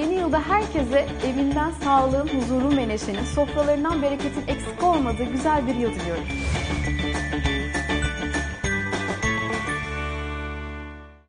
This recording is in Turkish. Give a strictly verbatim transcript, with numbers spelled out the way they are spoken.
Yeni yılda herkese evinden sağlığın, huzurun ve neşenin, sofralarından bereketin eksik olmadığı güzel bir yıl diliyorum.